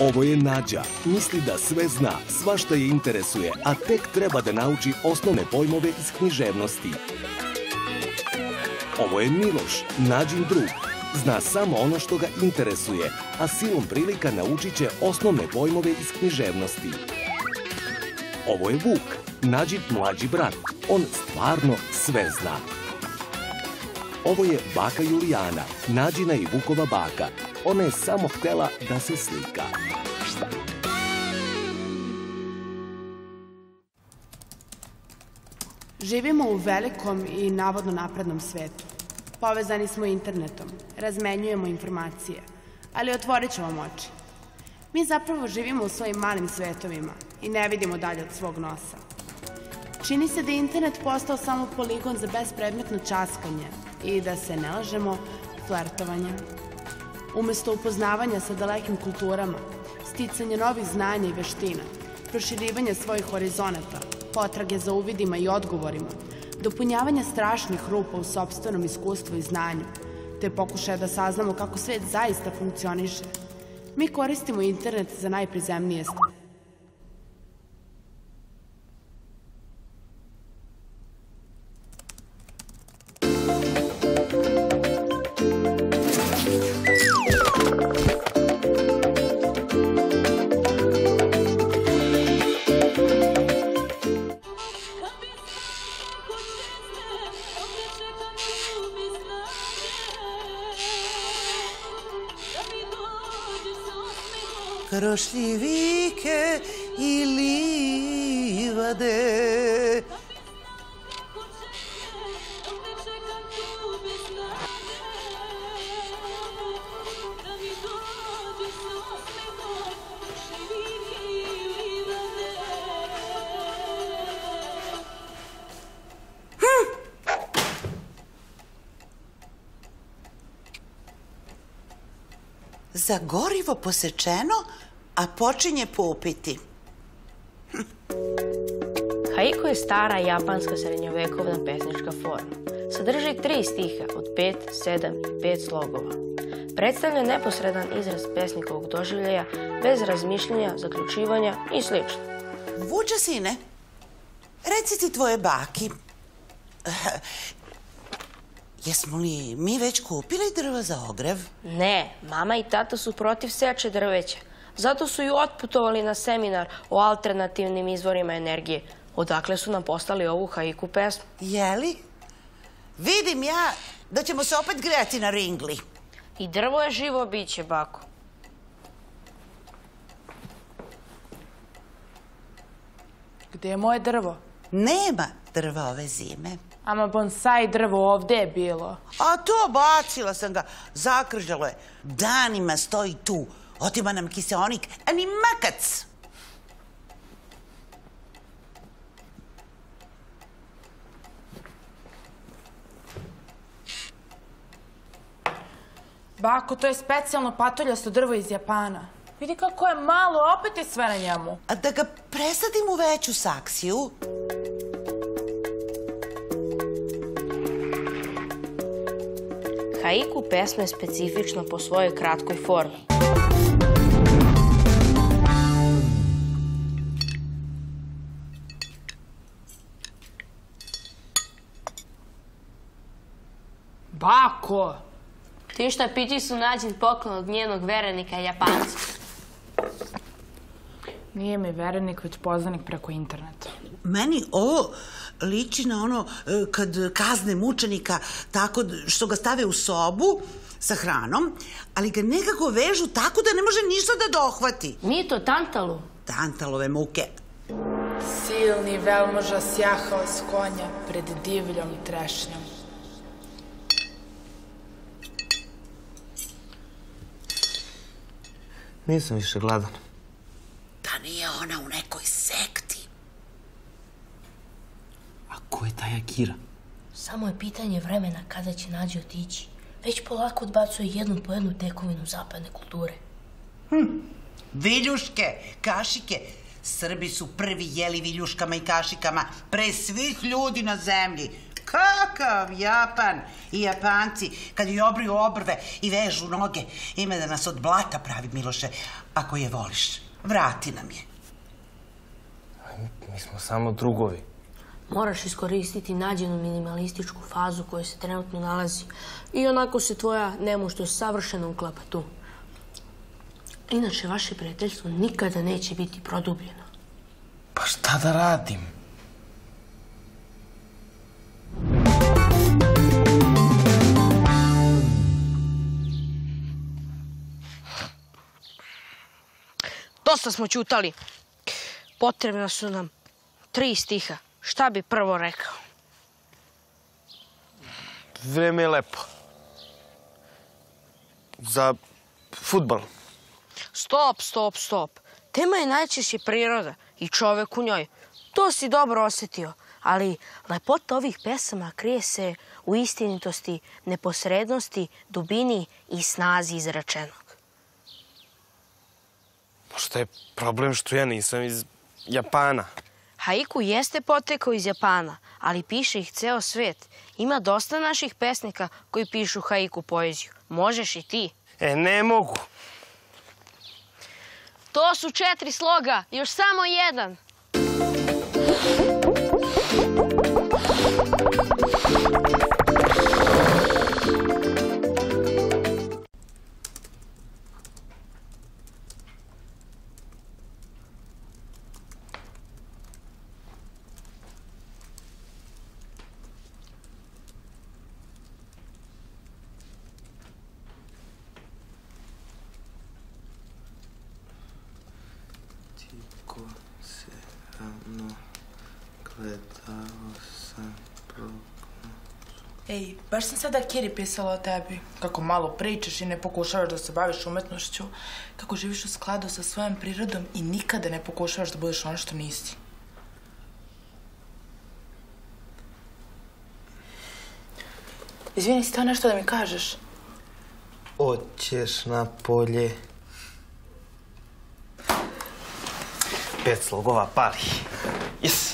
Ovo je Nađa. Misli da sve zna, svašta je interesuje, a tek treba da nauči osnovne pojmove iz književnosti. Ovo je Miloš, Nađin drug. Zna samo ono što ga interesuje, a silom prilika naučit će osnovne pojmove iz književnosti. Ovo je Vuk, Nađin mlađi brat. On stvarno sve zna. Ovo je baka Julijana, Nađina i Vukova baka. Ona je samo htjela da se slika. Živimo u velikom i navodno naprednom svetu. Povezani smo internetom, razmenjujemo informacije, ali otvorit ćemo oči. Mi zapravo živimo u svojim malim svetovima i ne vidimo dalje od svog nosa. Čini se da je internet postao samo poligon za bespredmetno časkanje i, da se ne lažemo, flertovanje. Umesto upoznavanja sa dalekim kulturama, sticanje novih znanja i veština, proširivanje svojih horizonata, potrage za uvidima i odgovorima, dopunjavanja strašnih rupa u sopstvenom iskustvu i znanju, te pokušaja da saznamo kako svet zaista funkcioniše, mi koristimo internet za najprizemnije stvari. Krošljivike i livade. Za gorivo posečeno, a počinje popiti. Haiku je stara japanska srednjovekovna pesnička forma. Sadrži 3 stiha od 5, 7 i 5 slogova. Predstavlja neposredan izraz pesnikovog doživljaja bez razmišljanja, zaključivanja i sl. Vuče, sine, reci ti tvoje baki. Jesmo li mi već kupili drva za ogrev? Ne, mama i tata su protiv seče drveća. Zato su i otputovali na seminar o alternativnim izvorima energije. Odakle su nam poslali ovu haiku pesmu. Jeli? Vidim ja da ćemo se opet grejati na ringli. I drvo je živo biće, bako. Gde je moje drvo? Nema drva ove zime. Ama bonsai drvo ovde je bilo. A to, bacila sam ga. Zakržalo je. Danima stoji tu. Otima nam kiseonik, a ni makac. Bako, to je specijalno patuljasto drvo iz Japana. Vidi kako je malo, opet je sve na njemu. A da ga presadim u veću saksiju? Haiku pesma je specifična po svojoj kratkoj formi. Bako! Ti šta pići su nađen poklon od njenog verenika Japanca. Nije mi verenik, već poznanik preko interneta. Meni ovo liči na ono kad kazne mučenika tako što ga stave u sobu sa hranom, ali ga nekako vežu tako da ne može ništa da dohvati. Mito Tantalu. Tantalove muke. Silni velmoža sjahao s konja pred divljom trešnjom. Nisam više gladan. Da nije ona u nekoj sekti. A ko je taj Akira? Samo je pitanje vremena kada će Nađe otići. Već polako odbacuje jednu po jednu tekovinu zapadne kulture. Viljuške, kašike. Srbi su prvi jeli viljuškama i kašikama pre svih ljudi na zemlji. Kakav Japan i Japanci kad joj obriju obrve i vežu noge. Ima da nas od blata pravi, Miloše. Ako je voliš, vrati nam je. Mi smo samo drugovi. Moraš iskoristiti nađenu minimalističku fazu koju se trenutno nalazi. I onako se tvoja nemuštost savršeno uklapa tu. Inače, vaše prijateljstvo nikada neće biti produbljeno. Pa šta da radim? Dosta smo ćutali. Potrebna su nam 3 stiha. Šta bi prvo rekao? Vreme je lepo. Za fudbal. Stop. Tema je najčešće priroda i čovek u njoj. To si dobro osetio, ali lepota ovih pesama krije se u istinitosti, neposrednosti, dubini i snazi izrečenog. Možda je problem što ja nisam iz Japana. Haiku jeste potekao iz Japana, ali piše ih ceo svet. Ima dosta naših pesnika koji pišu haiku poeziju. Možeš i ti. E, ne mogu. To su 4 sloga, još samo 1. Ej, baš sam sada Kiri pisala o tebi. Kako malo pričaš i ne pokušavaš da se baviš umetnošću, kako živiš u skladu sa svojom prirodom i nikada ne pokušavaš da budeš ono što nisi. Izvini, si to nešto da mi kažeš? Oćeš na polje. 5 slogova pali. Jes!